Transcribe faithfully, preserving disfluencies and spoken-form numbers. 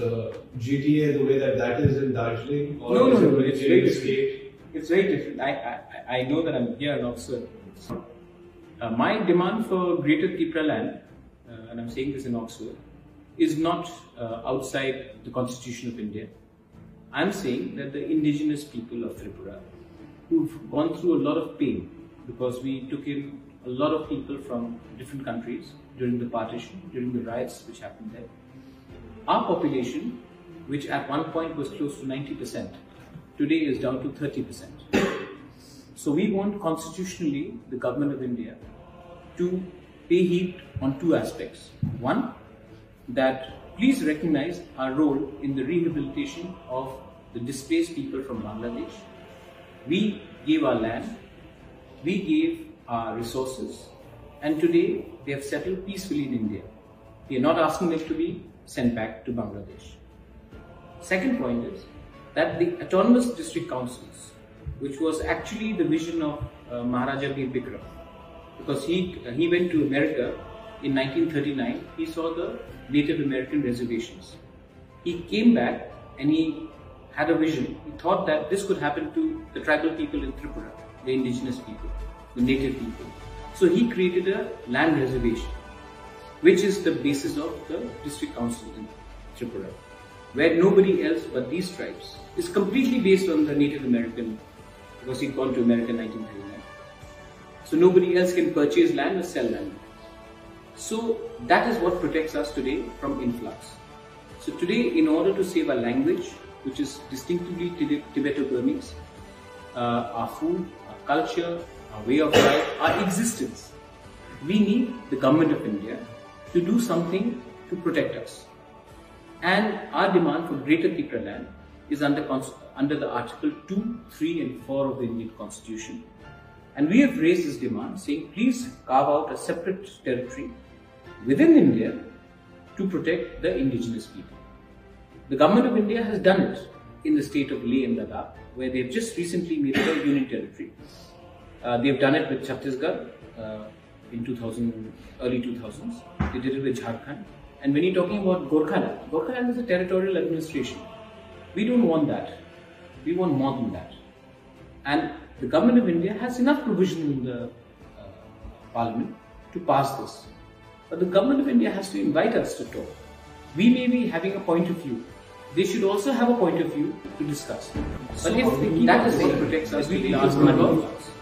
the G T A, the way that that is in Darjeeling? Or no, no, no, no, it's very different. It's very different. I, I, I know that I'm here in Oxford. Uh, my demand for Greater Tipraland, uh, and I'm saying this in Oxford, is not uh, outside the Constitution of India. I'm saying that the indigenous people of Tripura, who've gone through a lot of pain, because we took in a lot of people from different countries during the partition, during the riots which happened there. Our population, which at one point was close to ninety percent, today is down to thirty percent. So we want constitutionally the government of India to pay heed on two aspects. One, that please recognize our role in the rehabilitation of the displaced people from Bangladesh. We gave our land, we gave our resources, and today they have settled peacefully in India. We are not asking them to be sent back to Bangladesh. Second point is that the autonomous district councils, which was actually the vision of uh, Maharaja Bir Bikram, because he, uh, he went to America in nineteen thirty-nine, he saw the Native American reservations. He came back and he had a vision. He thought that this could happen to the tribal people in Tripura, the indigenous people, the native people. So he created a land reservation, which is the basis of the district council in Tripura, where nobody else but these tribes is completely based on the Native American, because he'd gone to America in nineteen thirty-nine. So nobody else can purchase land or sell land. So that is what protects us today from influx. So today, in order to save our language, which is distinctively Tibeto Burmese, uh, our food, our culture, our way of life, our existence, we need the government of India to do something to protect us. And our demand for Greater Tipraland is under, under the Article two, three and four of the Indian Constitution. And we have raised this demand saying, please carve out a separate territory within India to protect the indigenous people. The government of India has done it in the state of Leh and Ladakh, where they have just recently made it a union territory. Uh, they have done it with Chhattisgarh uh, in two thousand, early two thousands. They did it with Jharkhand. And when you're talking about Gorkhala, Gorkhala is a territorial administration. We don't want that. We want more than that. And the government of India has enough provision in the uh, parliament to pass this. But the government of India has to invite us to talk. We may be having a point of view. They should also have a point of view to discuss. So but if that is what protects us, we will ask them about us.